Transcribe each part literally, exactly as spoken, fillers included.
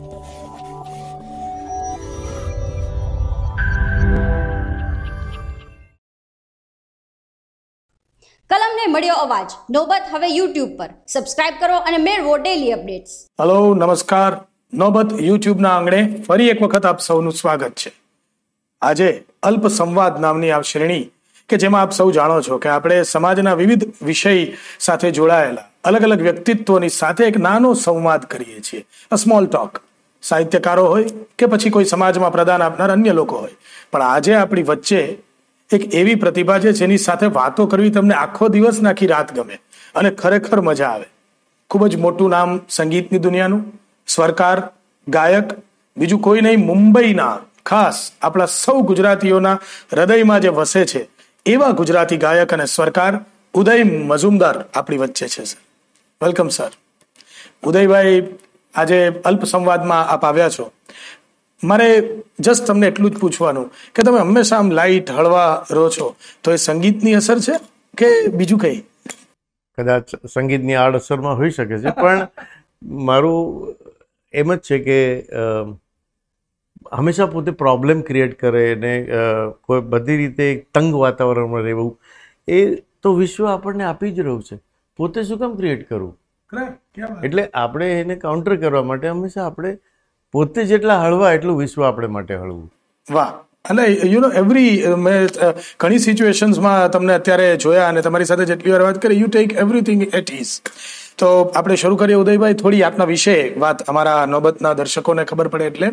कलम ने मळ्यो अवाज नोबत हवे YouTube पर सब्सक्राइब करो अने मेळवो डेली अपडेट्स। हेलो नमस्कार, नोबत YouTube ना आंगणे फरी एक वखत आप સૌનું સ્વાગત છે। આજે અલ્પ સંવાદ નામની આ શ્રેણી કે જેમાં આપ સૌ જાણો છો કે આપણે સમાજના વિવિધ વિષય સાથે જોડાયેલા અલગ અલગ વ્યક્તિત્વોની સાથે એક નાનો સંવાદ કરીએ છીએ, અ સ્મોલ ટોક। સાહિત્યકારો હોય કે પછી કોઈ સમાજમાં પ્રદાન આપનાર અન્ય લોકો હોય, પણ આજે આપણી વચ્ચે એક એવી પ્રતિભા છે જેની સાથે વાતો કરવી તમને આખો દિવસ નાખી રાત ગમે અને ખરેખર મજા આવે। ખૂબ જ મોટું નામ સંગીતની દુનિયાનું, સ્વરકાર, ગાયક, બીજું કોઈ નહીં મુંબઈના, ખાસ આપણા સૌ ગુજરાતીઓના હૃદયમાં જે વસે છે એવા ગુજરાતી ગાયક અને સ્વરકાર ઉદય મજુમદાર આપણી વચ્ચે છે। Sir welcome sir. ઉદયભાઈ, આજે અલ્પ સંવાદમાં આપ આવ્યા છો। મારે જસ્ટ તમને એટલું જ પૂછવાનું કે તમે હંમેશા આમ લાઇટ હળવા રહો છો, તો એ સંગીતની અસર છે કે બીજું કંઈ? કદાચ સંગીતની આડઅસરમાં હોઈ શકે છે, પણ મારું એમ જ છે કે હંમેશા પોતે પ્રોબ્લેમ ક્રિએટ કરે ને કોઈ બધી રીતે તંગ વાતાવરણમાં રહેવું, એ તો વિશ્વ આપણને આપી જ રહ્યું છે, પોતે શું કામ ક્રિએટ કરવું? એટલે આપણે એને કાઉન્ટર કરવા માટે હંમેશા આપણે પોતે જેટલા હળવા એટલું વિશ્વ આપણે માટે હળવું। વાહ! અને યુ નો એવરી, મેં ઘણી સિચ્યુએશન્સમાં તમને અત્યારે જોયા અને તમારી સાથે જેટલી વાર વાત કરી, you take everything at is. તો આપણે શરૂ કરીએ ઉદયભાઈ, થોડી આપના વિશે વાત અમારા નોબતના દર્શકોને ખબર પડે એટલે,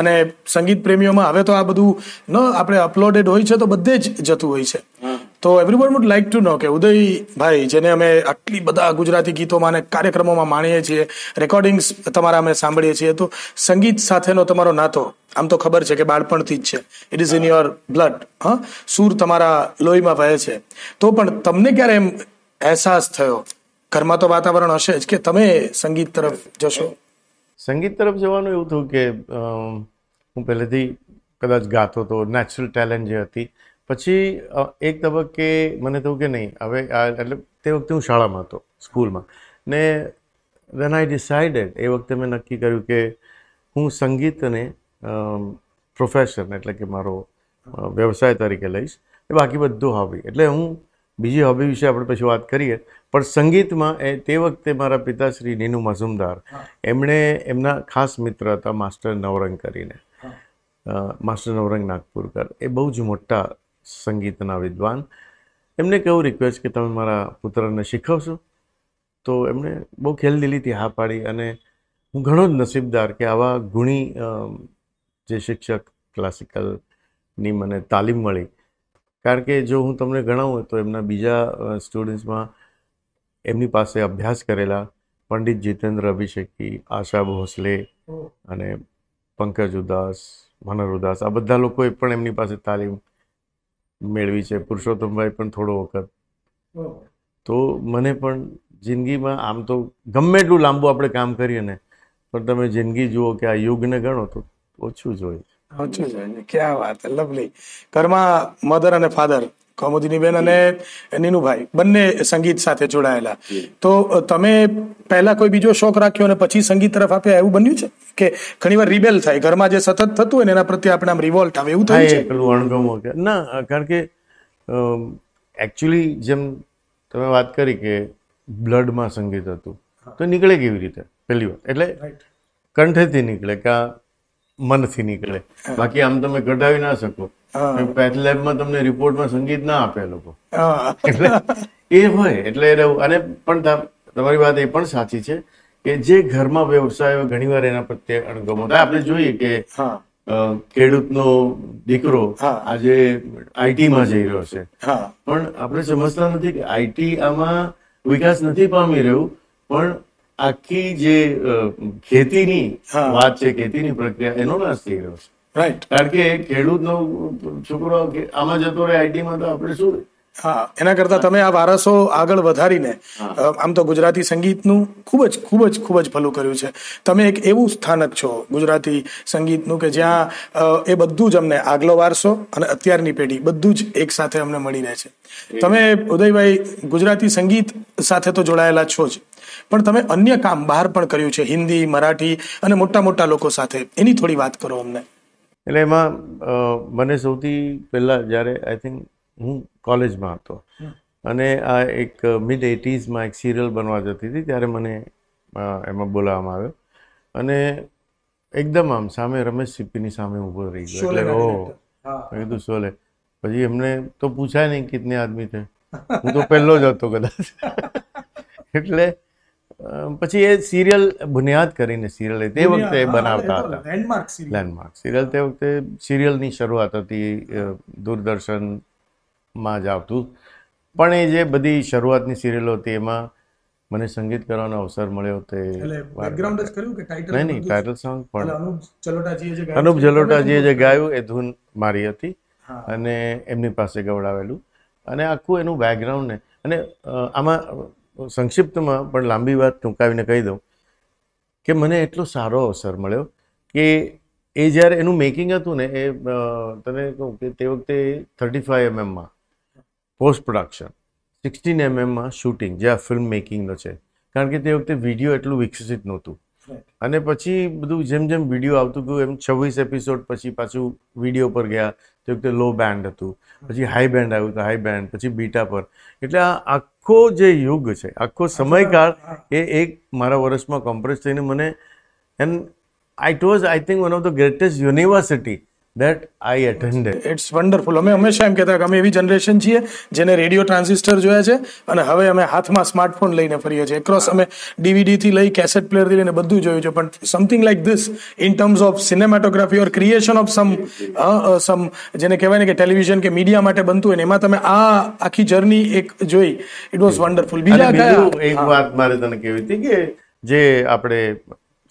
અને સંગીત પ્રેમીઓમાં હવે તો આ બધું ન આપણે અપલોડેડ હોય છે તો બધે જ જતું હોય છે, તો everyone would like to know કે ઉદયભાઈ, જેને અમે આટલી બધા ગુજરાતી ગીતોમાં અને કાર્યક્રમોમાં માણીએ છીએ, રેકોર્ડિંગ્સ તમારા અમે સાંભળીએ છીએ, તો સંગીત સાથેનો તમારો નાતો આમ તો ખબર છે કે બાળપણથી જ છે, it is in your blood, હા, સૂર તમારા લોહીમાં વહે છે, તો પણ તમને ક્યારે એમ અહેસાસ થયો? ઘરમાં તો વાતાવરણ હશે જ કે તમે સંગીત તરફ જશો? સંગીત તરફ જવાનું એવું થયું કે હું પહેલેથી કદાચ ગાતો હતો, નેચરલ ટેલેન્ટ જે હતી, પછી એક તબક્કે મને થયું કે નહીં હવે આ, એટલે તે વખતે હું શાળામાં હતો, સ્કૂલમાં, ને ધેન આઈ ડિસાઇડેડ, એ વખતે મેં નક્કી કર્યું કે હું સંગીતને પ્રોફેશન એટલે કે મારો વ્યવસાય તરીકે લઈશ, એ બાકી બધું હોબી, એટલે હું બીજી હોબી વિશે આપણે પછી વાત કરીએ, પણ સંગીતમાં એ તે વખતે મારા પિતાશ્રી નીનો મજુમદાર, એમણે એમના ખાસ મિત્ર હતા માસ્ટર નવરંગ કરીને, માસ્ટર નવરંગ નાગપુરકર, એ બહુ જ મોટા સંગીતના વિદ્વાન, એમને કહ્યું રિક્વેસ્ટ કે તમે મારા પુત્રને શીખવશો, તો એમણે બહુ ખેલદિલીથી હા પાડી, અને હું ઘણો જ નસીબદાર કે આવા ગુણી જે શિક્ષક ક્લાસિકલની મને તાલીમ મળી, કારણ કે જો હું તમને ગણાવું તો એમના બીજા સ્ટુડન્ટ્સમાં એમની પાસે અભ્યાસ કરેલા પંડિત જીતેન્દ્ર અભિષેકી, આશા ભોસલે અને પંકજ ઉદાસ, મનોહર ઉદાસ, આ બધા લોકોએ પણ એમની પાસે તાલીમ મેળવી છે, પુરુષોત્તમભાઈ પણ થોડો વખત, તો મને પણ જિંદગીમાં આમ તો ગમે એટલું લાંબુ આપણે કામ કરીએ ને, પણ તમે જિંદગી જુઓ કે આ યુગને ગણો તો ઓછું જ હોય, ઓછું જ હોય। ક્યાં વાત, લવલી। ઘરમાં મધર અને ફાધર, કૌમુદીની બેન અને નીનુભાઈ બંને સંગીત સાથે જોડાયેલા, તો તમે પહેલા કોઈ બીજો શોખ રાખ્યો અને પછી સંગીત તરફ આપ્યા, એવું બન્યું છે કે ઘણીવાર રિબેલ થાય, ઘરમાં જે સતત થતું હોય ને એના પ્રત્યે આપણે આમ રિવોલ્ટ આવે, એવું થાય છે? પેલું અણગમો કે ના, કારણ કે એકચ્યુઅલી જેમ તમે વાત કરી કે બ્લડમાં સંગીત હતું, તો નીકળે કેવી રીતે? પહેલી વાત એટલે કંઠેથી નીકળે કે મનથી નીકળે, બાકી આમ તમે કઢાવી ના શકો, પેથ લેબમાં તમને રિપોર્ટમાં સંગીત ના આપે લોકો, એટલે એ હોય એટલે રહેવું। અને પણ તમારી વાત એ પણ સાચી છે કે જે ઘરમાં વ્યવસાયો ઘણી વાર એના પ્રત્યે અણગમો થાય, આપણે જોઈએ કે ખેડૂતનો દીકરો આજે આઈટીમાં જઈ રહ્યો છે, પણ આપણે સમજતા નથી કે આઈટી આમાં વિકાસ નથી પામી રહ્યું, પણ આખી જે ખેતીની વાત છે, ખેતીની પ્રક્રિયા, એનો નાશ થઈ રહ્યો છે, રાઈટ? કારણ કે ખેડૂતનો છોકરો આમાં જતો રહે આઈટીમાં, તો આપણે શું? હા, એના કરતા તમે આ વારસો આગળ વધારીને આમ તો ગુજરાતી સંગીતનું ખૂબ જ ખૂબ જ ખૂબ જ ભલું કર્યું છે। તમે એક એવું સ્થાનક છો ગુજરાતી સંગીતનું કે જ્યાં એ બધું જ અમને, આગલો વારસો અને અત્યારની પેઢી બધું જ એક સાથે અમને મળી રહે છે। તમે ઉદયભાઈ ગુજરાતી સંગીત સાથે તો જોડાયેલા છો જ, પણ તમે અન્ય કામ બહાર પણ કર્યું છે, હિન્દી, મરાઠી અને મોટા મોટા લોકો સાથે, એની થોડી વાત કરો અમને. એટલે એમાં મને સૌથી પહેલાં જ્યારે આઈ થિંક હું કોલેજમાં હતો અને આ એક મિડ એટીઝમાં એક સિરિયલ બનવા જતી હતી ત્યારે મને એમાં બોલાવવામાં આવ્યો અને એકદમ આમ સામે રમેશ સિપ્પીની સામે ઊભો રહી ગયો. એટલે ઓ મેં કીધું શોલે. પછી એમને તો પૂછાય નહીં કેટલા આદમી છે, હું તો પહેલો જ હતો કદાચ. એટલે પછી એ સિરિયલ બુનિયાદ કરીને સિરિયલ તે વખતે બનાવતા હતા, લેન્ડમાર્ક સિરિયલ. તે વખતે સિરિયલની શરૂઆત હતી, દૂરદર્શનમાં જ આવતું. પણ એ જે બધી શરૂઆતની સિરિયલો હતી એમાં મને સંગીત કરવાનો અવસર મળ્યો. તે નહીં નહીં ટાઇટલ સોંગ પણ અનુપ જલોટાજીએ જે ગાયું એ ધૂન મારી હતી અને એમની પાસે ગવડાવેલું અને આખું એનું બેકગ્રાઉન્ડ ને. અને આમાં સંક્ષિપ્તમાં પણ લાંબી વાત ટૂંકાવીને કહી દઉં કે મને એટલો સારો અવસર મળ્યો કે એ જ્યારે એનું મેકિંગ હતું ને એ તને કહું કે તે વખતે થર્ટી ફાઇવ એમએમમાં પોસ્ટ પ્રોડક્શન, સિક્સટીન એમએમમાં શૂટિંગ, જે આ ફિલ્મ મેકિંગનો છે. કારણ કે તે વખતે વિડીયો એટલું વિકસિત નહોતું અને પછી બધું જેમ જેમ વિડીયો આવતું ગયું એમ છવ્વીસ એપિસોડ પછી પાછું વિડીયો પર ગયા. તે વખતે લો બેન્ડ હતું, પછી હાઈ બેન્ડ આવ્યું હતું, હાઈ બેન્ડ પછી બીટા પર. એટલે આ આખો જે યુગ છે, આખો સમયકાળ એ એક મારા વર્ષમાં કોમ્પ્રેસ થઈને મને and I it was I think one of the greatest university that I attended. It's wonderful. અમે હંમેશા એમ કહેતા કે અમે એવી જનરેશન છીએ જેને રેડિયો ટ્રાન્ઝિસ્ટર જોયા છે અને હવે અમે હાથમાં સ્માર્ટફોન લઈને ફરીએ છીએ. એક્રોસ અમે ડીવીડીથી લઈ કેસેટ પ્લેયરથી લઈને બધું જોયું છે. પણ something like this in terms of cinematography or creation of some some જેને કહેવાય ને કે ટેલિવિઝન કે મીડિયા માટે બનતું હોય ને એમાં તમે આ આખી જર્ની એક જોઈ, ઇટ વોઝ વન્ડરફુલ. બીજા એક વાત મારે તને કહેવી હતી કે જે આપણે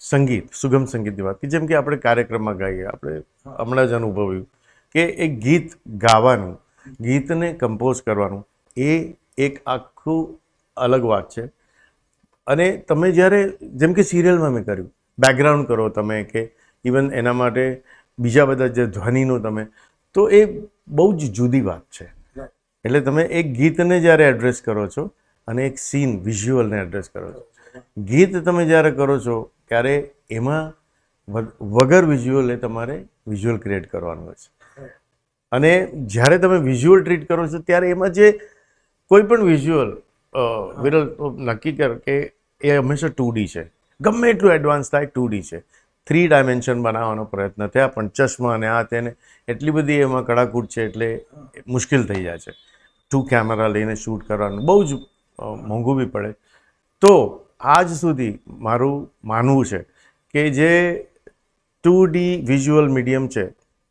સંગીત, સુગમ સંગીતની વાત, કે જેમ કે આપણે કાર્યક્રમમાં ગાઈએ, આપણે હમણાં જ અનુભવ્યું કે એ ગીત ગાવાનું, ગીતને કમ્પોઝ કરવાનું એ એક આખું અલગ વાત છે. અને તમે જ્યારે જેમ કે સિરિયલમાં મેં કર્યું, બેકગ્રાઉન્ડ કરો તમે કે ઇવન એના માટે બીજા બધા જે ધ્વનિનું તમે, તો એ બહુ જ જુદી વાત છે. એટલે તમે એક ગીતને જ્યારે એડ્રેસ કરો છો અને એક સીન વિઝ્યુઅલને એડ્રેસ કરો છો. ગીત તમે જ્યારે કરો છો ત્યારે એમાં વગર વિઝ્યુઅલે તમારે વિઝ્યુઅલ ક્રિએટ કરવાનું હોય છે. અને જ્યારે તમે વિઝ્યુઅલ ટ્રીટ કરો છો ત્યારે એમાં જે કોઈ પણ વિઝ્યુઅલ વિરલ નક્કી કર કે એ હંમેશા ટુ ડી છે, ગમે એટલું એડવાન્સ થાય ટુ ડી છે. થ્રી ડાયમેન્શન બનાવવાનો પ્રયત્ન થયા પણ ચશ્મા અને આ તેને એટલી બધી એમાં કડાકૂટ છે એટલે મુશ્કેલ થઈ જાય છે. ટુ કેમેરા લઈને શૂટ કરવાનું બહુ જ મોંઘું બી પડે. તો આજ સુધી મારું માનવું છે કે જે ટુ ડી વિઝ્યુઅલ મીડિયમ છે,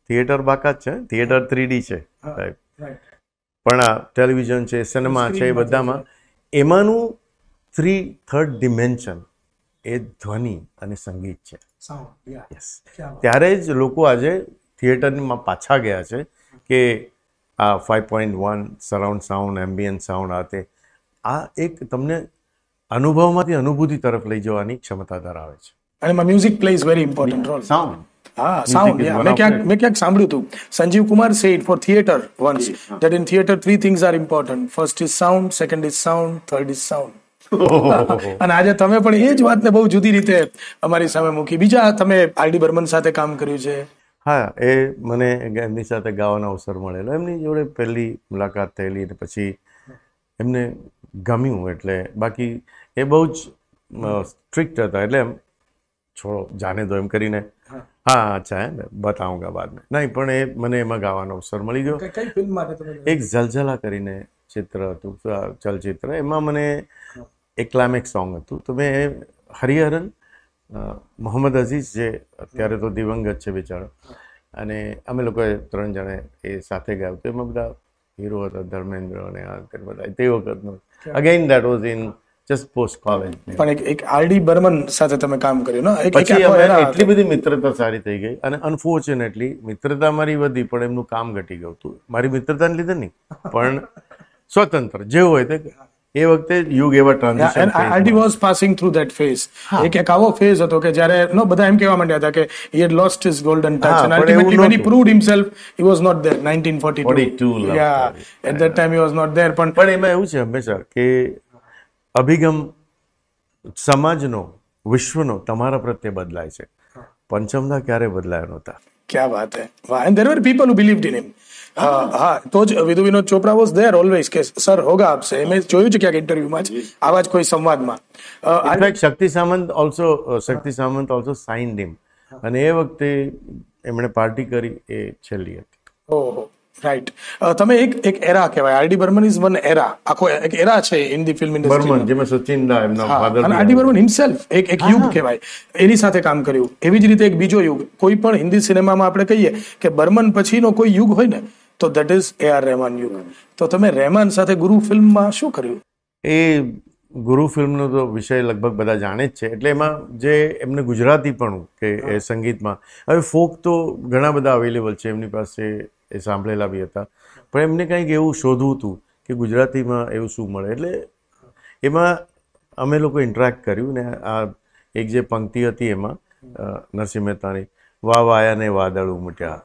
થિયેટર બાકાત છે, થિયેટર થ્રી ડી છે સાહેબ, પણ આ ટેલિવિઝન છે, સિનેમા છે, એ બધામાં એમાંનું થ્રી થર્ડ ડિમેન્શન એ ધ્વનિ અને સંગીત છે. યસ, ત્યારે જ લોકો આજે થિયેટરમાં પાછા ગયા છે કે આ five point one surround sound, ambience sound, આ તે આ એક તમને અનુભવમાંથી અનુભૂતિ તરફ લઈ જવાની ક્ષમતા ધરાવે છે. અને music plays very important role. Sound, હા સાઉન્ડ. મેં ક્યાંક મેં ક્યાંક સાંભળ્યું હતું, Sanjeev Kumar said for theatre once that in theatre three things are important, first is sound, second is sound, third is sound. અને આજે તમે પણ એ જ વાતને બહુ જુદી રીતે અમારી સામે મૂકી. બીજા તમે આરડી બર્મન સાથે કામ કર્યું છે. હા, એ મને એમની સાથે ગાવાનો અવસર મળેલો. એમની જોડે પહેલી મુલાકાત થયેલી અને પછી એમને ગમ્યું. એટલે બાકી એ બહુ જ સ્ટ્રિક્ટ હતા, એટલે એમ છોડો જાને દો એમ કરીને, હા અચ્છા એમ બતાઉંગા બાદ મેં નહીં. પણ એ મને એમાં ગાવાનો અવસર મળી ગયો. એક ઝલઝલા કરીને ચિત્ર હતું, ચલચિત્ર, એમાં મને એક્લામિક સોંગ હતું. તો મેં હરિહરન મોહમ્મદ અઝીઝ, જે અત્યારે તો દિવંગત છે બિચારો, અને અમે લોકોએ ત્રણ જણે એ સાથે ગાયું. તો એમાં બધા હીરો હતા, ધર્મેન્દ્ર અને આ બધા તે વખતનો. Again that was in just post college. પણ એક આરડી બર્મન સાથે તમે કામ કર્યું ને, પછી એટલી બધી મિત્રતા સારી થઈ ગઈ. અને અનફોર્ચ્યુનેટલી મિત્રતા મારી વધી પણ એમનું કામ ઘટી ગયું હતું. મારી મિત્રતાને લીધે નહીં પણ સ્વતંત્ર જે હોય તે. એ વખતે યુગ એવા transition, RD was passing through that phase. એક એક આવો ફેઝ હતો કે જ્યારે નો બધા એમ કહેવા માંડ્યા હતા કે he had lost his golden touch and ultimately when he proved himself he was not there. nineteen forty-two yeah at that time he was not there. પણ પણ એમાં એવું છે હંમેશા કે અભિગમ સમાજનો વિશ્વનો તમારા પ્રત્યે બદલાય છે. પંચમદા ક્યારે બદલાયો નહોતા. क्या बात है. वाह. And there were people who believed in him. हां हां तो Vidhu Vinod Chopra was there always के सर होगा आपसे. मैं જોયું છે કે ઇન્ટરવ્યુ માં જ આવાજ કોઈ સંવાદમાં I Shakti Samant also Shakti Samant also signed him અને એ વખતે એમણે પાર્ટી કરી એ છેલ્લી હતી. ઓહો રાઈટ. તમે એક એક એરા કહેવાય RD Burman is one era. આખો એક એરા છે in the film industry. Burman જેમાં સચિનદા એમનો ફાધર અને આરડી બર્મન હિમસેલ્ફ એક એક યુગ કહેવાય એની સાથે કામ કર્યું. એવી જ રીતે એક બીજો યુગ કોઈ પણ હિન્દી સિનેમામાં આપણે કહીએ કે બર્મન પછીનો કોઈ યુગ હોય ને તો that is A R Rahman યુગ. તો તમે રહેમાન સાથે ગુરુ ફિલ્મમાં શું કર્યું? એ ગુરુ ફિલ્મનો તો વિષય લગભગ બધા જાણે જ છે એટલે એમાં જે એમને ગુજરાતીપણું કે એ સંગીતમાં હવે ફોક તો ઘણા બધા અવેલેબલ છે એમની પાસે એ સાંભળેલા બી હતા પણ એમને કંઈક એવું શોધવું હતું કે ગુજરાતીમાં એવું શું મળે એટલે એમાં અમે લોકો ઇન્ટરેક્ટ કર્યું ને આ એક જે પંક્તિ હતી એમાં નરસિંહ મહેતાની વાહ વાયાને વાદળ ઉમટ્યા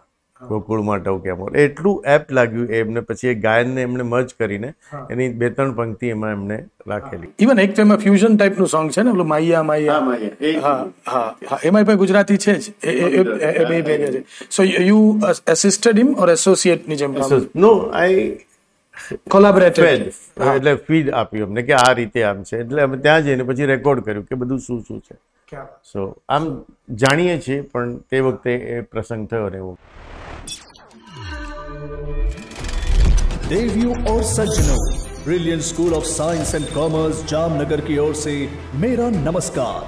ગોકુળમાં ટવક્યા મોર એટલું એપ્ટ લાગ્યું એમને. પછી એ ગાયનને એમણે મર્જ કરીને એની બે ત્રણ પંક્તિ એમાં એમણે રાખેલી. ઇવન એક તો એમાં ફ્યુઝન ટાઈપનું સોંગ છે ને પેલું માયા માયા. હા હા હા એમાં પણ ગુજરાતી છે જ એ બે ભેગા છે. સો યુ એસિસ્ટેડ હિમ ઓર એસોસિએટની જેમ? નો આઈ કોલેબોરેટેડ એટલે ફીડ આપ્યું અમને કે આ રીતે આમ છે એટલે અમે ત્યાં જઈને પછી રેકોર્ડ કર્યું કે બધું શું શું છે. સો આમ જાણીએ છીએ પણ તે વખતે એ પ્રસંગ થયો ને એવો. देवियों और सज्जनों, brilliant school of science and commerce Jamnagar की ओर से मेरा नमस्कार.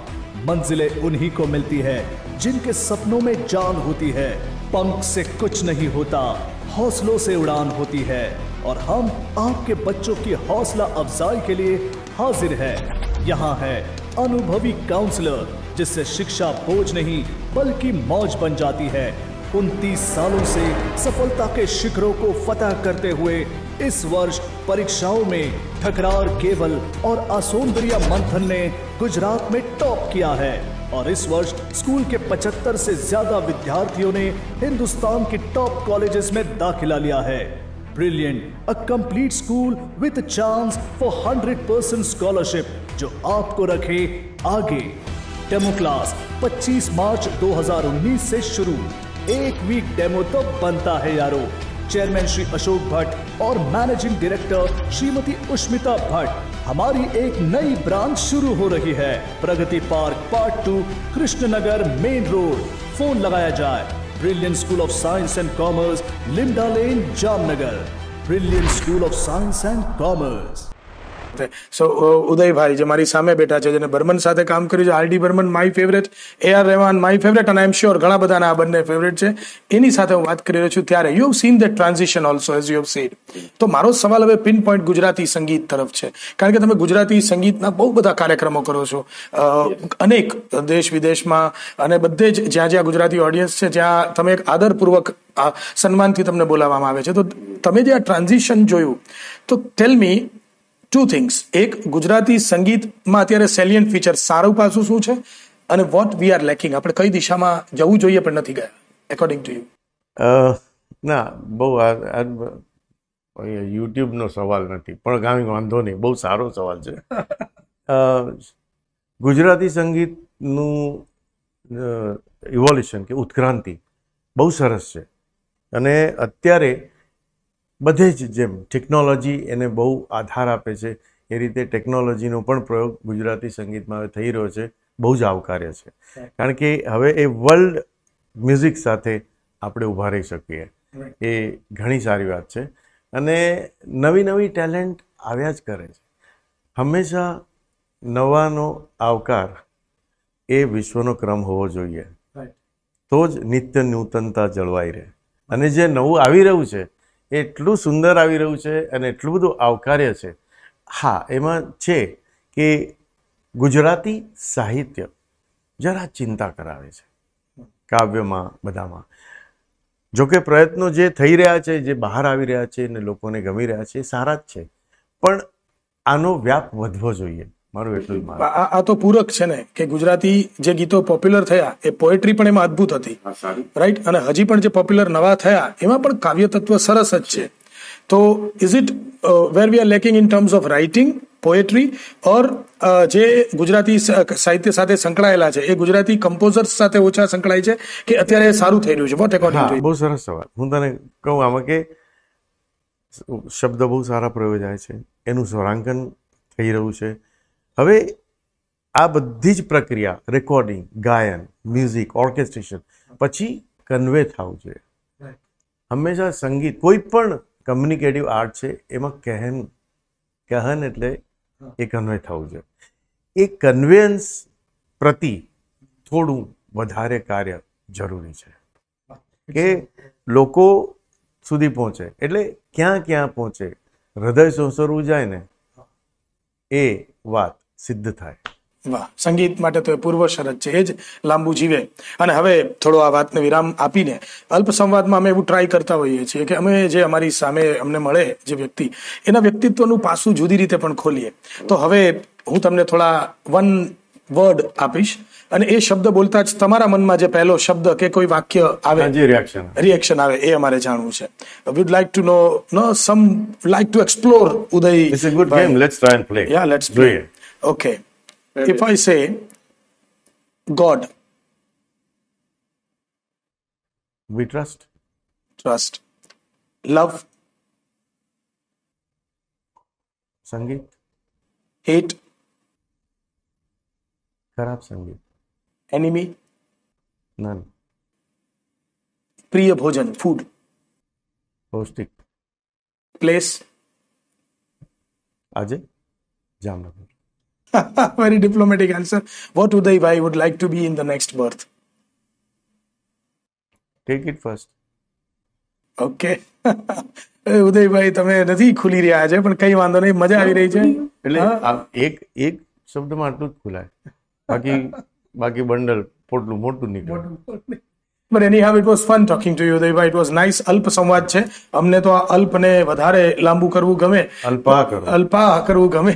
मंजिलें उन्हीं को मिलती है जिनके सपनों में जान होती है. पंख से कुछ नहीं होता, हौसलों से उड़ान होती है और हम आपके बच्चों की हौसला अफजाई के लिए हाजिर है. यहाँ है अनुभवी काउंसलर जिससे शिक्षा बोझ नहीं बल्कि मौज बन जाती है. उनतीस सालों से सफलता के शिखरों को फतह करते हुए इस वर्ष परीक्षाओं में ठकरार केवल और असौंदर्या मंथन ने गुजरात में टॉप किया है और इस वर्ष स्कूल के पचहत्तर से ज्यादा विद्यार्थियों ने हिंदुस्तान के टॉप कॉलेजेस में दाखिला लिया है. Brilliant a complete school with chance for hundred percent scholarship जो आपको रखे आगे. डेमो क्लास पच्चीस मार्च दो हजार उन्नीस से शुरू. एक वीक डेमो तो बनता है यारो. चेयरमैन श्री अशोक भट्ट और मैनेजिंग डायरेक्टर श्रीमती उष्मिता भट्ट. हमारी एक नई ब्रांच शुरू हो रही है Pragati park part two Krishnanagar main road. Phone लगाया जाए brilliant school of science and commerce Limda lane Jamnagar. Brilliant school of science and commerce. So ઉદયભાઈ જે મારી સામે બેઠા છે જેને બર્મન સાથે કામ કર્યું છે RD Burman my favourite, A R Rahman my favourite અને આઈ એમ શ્યોર ઘણા બધાના આ બંને ફેવરેટ છે એની સાથે હું વાત કરી રહ્યો છું ત્યારે you have seen the transition also as you have seed. તો મારો સવાલ હવે પિન પોઈન્ટ ગુજરાતી સંગીત તરફ છે કારણ કે તમે ગુજરાતી સંગીતના બહુ બધા કાર્યક્રમો કરો છો અનેક દેશ વિદેશમાં અને બધે જ જ્યાં જ્યાં ગુજરાતી ઓડિયન્સ છે જ્યાં તમે એક આદરપૂર્વક સન્માનથી તમને બોલાવવામાં આવે છે. તો તમે જે આ ટ્રાન્ઝિશન જોયું તો ટેલ મી ટુ થિંગ્સ. એક ગુજરાતી સંગીતમાં અત્યારે સેલિયન્ટ ફીચર સારું પાસું શું છે અને વોટ વી આર લેકિંગ આપણે કઈ દિશામાં જવું જોઈએ પણ નથી ગયા એકોર્ડિંગ ટુ યુ? ના બહુ યુટ્યુબનો સવાલ નથી પણ કાંઈ વાંધો નહીં બહુ સારો સવાલ છે. ગુજરાતી સંગીતનું ઇવોલ્યુશન કે ઉત્ક્રાંતિ બહુ સરસ છે અને અત્યારે બધે જ જેમ ટેકનોલોજી એને બહુ આધાર આપે છે એ રીતે ટેકનોલોજીનો પણ પ્રયોગ ગુજરાતી સંગીતમાં હવે થઈ રહ્યો છે. બહુ જ આવકાર્ય છે કારણ કે હવે એ વર્લ્ડ મ્યુઝિક સાથે આપણે ઊભા રહી શકીએ એ ઘણી સારી વાત છે અને નવી નવી ટેલેન્ટ આવ્યા જ કરે છે. હંમેશા નવાનો આવકાર એ વિશ્વનો ક્રમ હોવો જોઈએ તો જ નિત્ય નૂતનતા જળવાઈ રહે અને જે નવું આવી રહ્યું છે એટલું સુંદર આવી રહ્યું છે અને એટલું બધું આવકાર્ય છે. હા એમાં છે કે ગુજરાતી સાહિત્ય જરા ચિંતા કરાવે છે કાવ્યમાં બધામાં. જોકે પ્રયત્નો જે થઈ રહ્યા છે જે બહાર આવી રહ્યા છે અને લોકોને ગમી રહ્યા છે સારા જ છે પણ આનો વ્યાપ વધવો જોઈએ મારું એટલું જ. આ તો પૂરક છે ને કે ગુજરાતી જે ગીતો પોપ્યુલર થયા એ પોએટ્રી પણ એમાં અદભુત હતી રાઈટ અને હજી પણ જે પોપ્યુલર નવા થયા એમાં પણ કાવ્ય તત્વ સરસ જ છે. So is it uh, where we are lacking in terms of writing, poetry, or uh, જે ગુજરાતી સાહિત્ય સાથે સંકળાયેલા છે એ ગુજરાતી કમ્પોઝર્સ સાથે ઓછા સંકળાય છે કે અત્યારે સારું થઈ રહ્યું છે? What according to you? બહુ સરસ સવાલ. હું તને કહું આમાં કે શબ્દ બહુ સારા પ્રયોજાય છે, એનું સ્વરાંકન થઈ રહ્યું છે. હવે આ બધી જ પ્રક્રિયા રેકોર્ડિંગ, ગાયન, મ્યુઝિક, ઓર્કેસ્ટ્રેશન પછી કન્વે થવું જોઈએ. હંમેશા સંગીત, કોઈ પણ કમ્યુનિકેટિવ આર્ટ છે એમાં કહેન, કહેન એટલે એ કન્વે થવું જોઈએ. એ કન્વેન્સ પ્રતિ થોડું વધારે કાર્ય જરૂરી છે કે લોકો સુધી પહોંચે. એટલે ક્યાં ક્યાં પહોંચે, હૃદય સોસરવું જાય ને એ વાત સિદ્ધ થાય. વાહ, સંગીત માટે તો એ પૂર્વ શરત છે, એ જ લાંબુ જીવે. અને હવે થોડો આ વાતને વિરામ આપીને અલ્પ સંવાદમાં અમે એવું ટ્રાય કરતા હોઈએ છીએ કે અમે જે અમારી સામે અમને મળે જે વ્યક્તિ, એના વ્યક્તિત્વનું પાસું જુદી રીતે પણ ખોલીએ. તો હવે હું તમને થોડા વન વર્ડ આપીશ અને એ શબ્દ બોલતા જ તમારા મનમાં જે પહેલો શબ્દ કે કોઈ વાક્ય આવે, જે રિએક્શન રિએક્શન આવે એ અમારે જાણવું છે. Would like to know know some like to explore Uday? It's a good game, let's try and play. Yeah, let's play. Okay, if I say God? We trust. Trust. Love? સંગીત. Hate? खराब संगीत. Enemy? None. प्रिय भोजन? Food. पौष्टिक. Place? आज Jamnagar. Very diplomatic answer. What would I would like to be in the next birth? Take it first. Okay, ઉદયભાઈ તમે નથી ખુલી રહ્યા છે, પણ કઈ વાંધો નહીં, મજા આવી રહી છે. એટલે એક એક શબ્દમાં આટલું જ ખુલાય, બાકી બાકી બંડલ પોટલું મોટું નીકળે. But anyhow, it was fun talking to you, Uday. It was nice. અલ્પ સંવાદ છે. અમને તો આ અલ્પને વધારે લાંબુ કરવું ગમે, અલ્પા અલ્પા કરવું ગમે.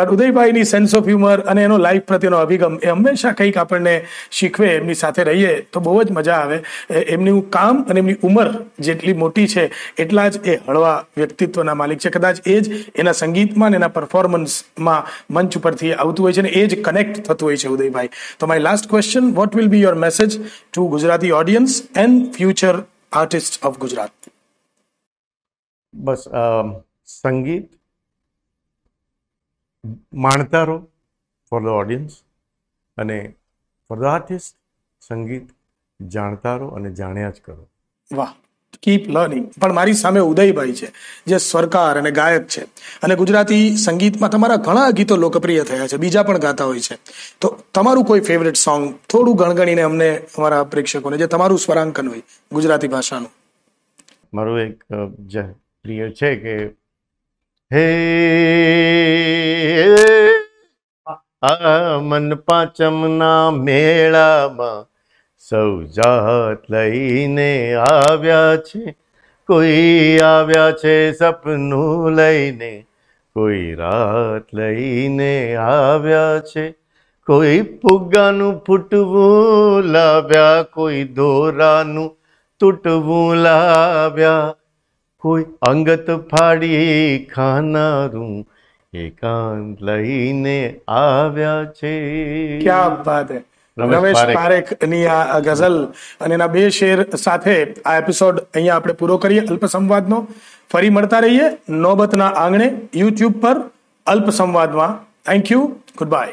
બટ ઉદયભાઈની સેન્સ ઓફ હ્યુમર અને એનો લાઈફ પ્રત્યેનો અભિગમ એ હંમેશા કંઈક આપણને શીખવે. એમની સાથે રહીએ તો બહુ જ મજા આવે. એમનું કામ અને એમની ઉંમર જેટલી મોટી છે એટલા જ એ હળવા વ્યક્તિત્વના માલિક છે. કદાચ એ જ એના સંગીતમાં અને એના પરફોર્મન્સમાં મંચ ઉપરથી આવતું હોય છે ને એ જ કનેક્ટ થતું હોય છે ઉદયભાઈ. તો my last question, what will be your message to Gujarati audience and future artists of Gujarat? बस संगीत मानता रहो for the audience અને for the artist संगीत જાણતા રહો અને જાણ્યા જ કરો. વાહ, કીપ લર્નિંગ. પણ મારી સામે ઉદયભાઈ છે જે સ્વરકાર અને ગાયક છે અને ગુજરાતી સંગીતમાં તમારા ઘણા ગીતો લોકપ્રિય થયા છે, બીજા પણ ગાતા હોય છે. તો તમારું કોઈ ફેવરેટ સોંગ થોડું ગણગણીને અમને, અમારા પ્રેક્ષકોને, જે તમારું સ્વરાંકન હોય ગુજરાતી ભાષાનું? મારું એક પ્રિય છે કે હે આ મન પાંચમના મેળામાં સૌ જાત લઈને આવ્યા છે, કોઈ આવ્યા છે સપનું લઈને, કોઈ રાત લઈને આવ્યા છે, કોઈ ફુગ્ગાનું ફૂટવું લાવ્યા, કોઈ દોરાનું તૂટવું લાવ્યા, કોઈ અંગત ફાડી ખાનારું એકાંત લઈને આવ્યા છે. ક્યા વાત હે. રમેશ પારેખ ની આ ગઝલ અને એના બે શેર સાથે આ એપિસોડ અહીંયા આપણે પૂરો કરીએ અલ્પ સંવાદનો. ફરી મળતા રહીએ નોબતના આંગણે, યુટ્યુબ પર અલ્પ સંવાદમાં. Thank you, good bye.